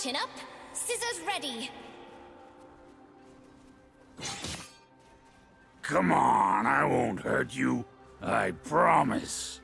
Chin up, scissors ready. Come on, I won't hurt you. I promise.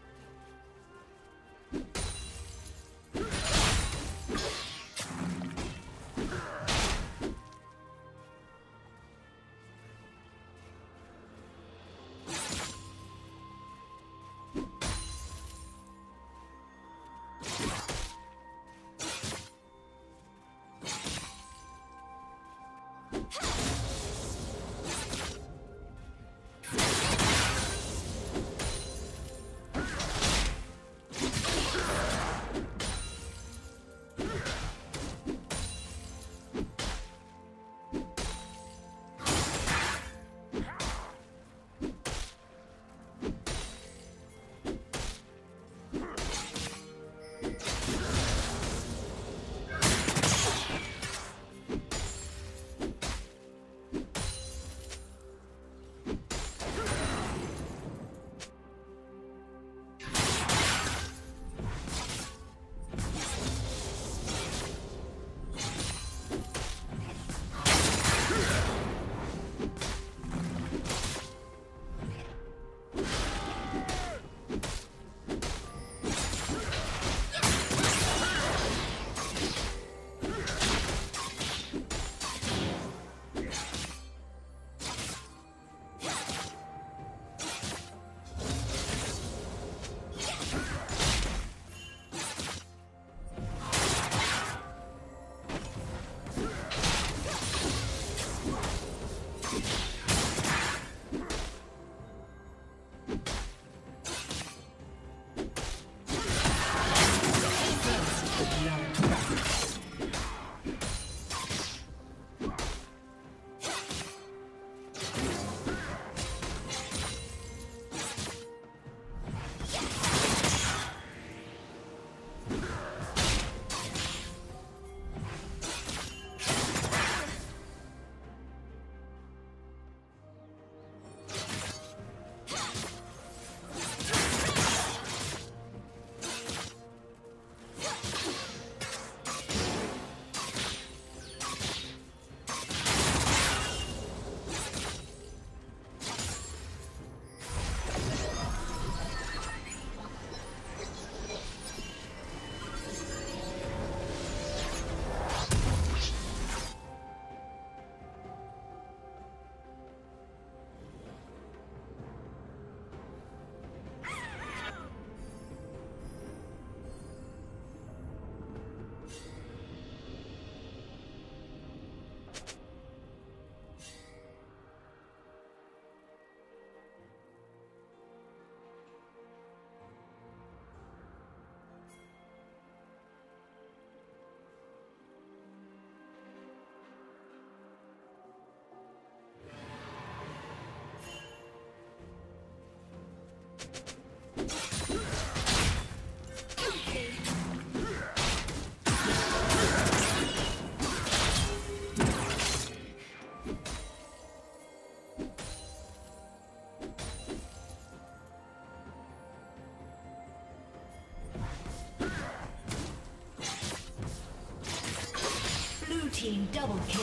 Team double kill.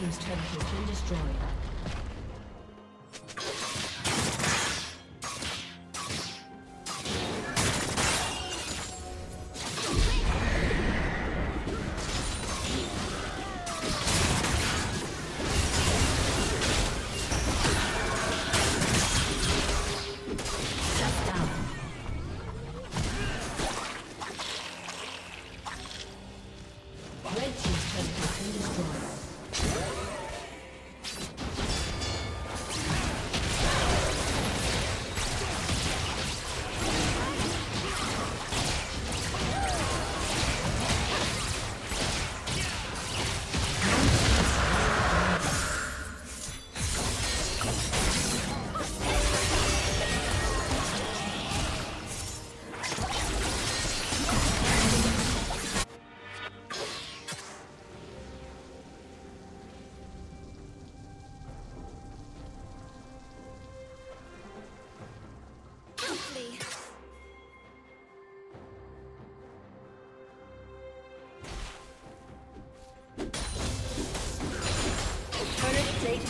team's turret has been destroyed.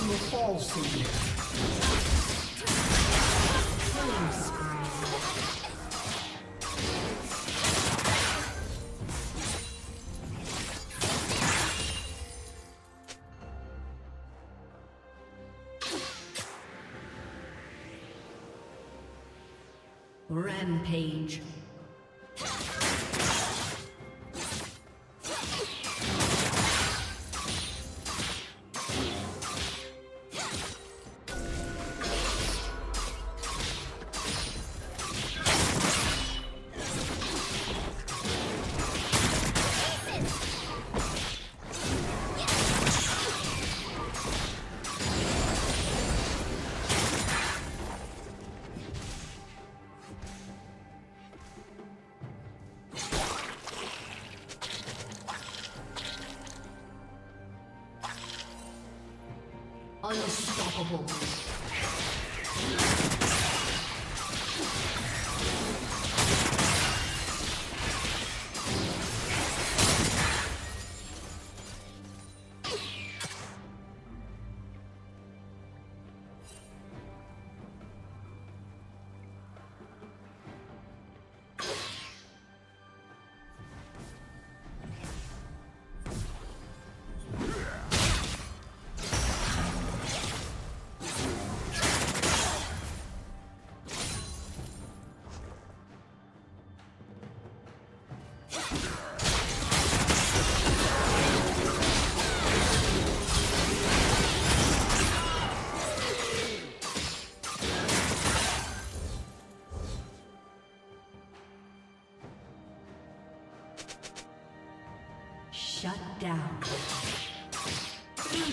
Will fall soon. Rampage. Unstoppable. Shut down. Blue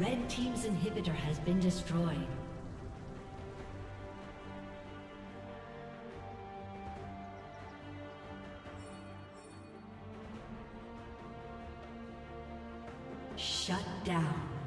Red team's inhibitor has been destroyed. Shut down.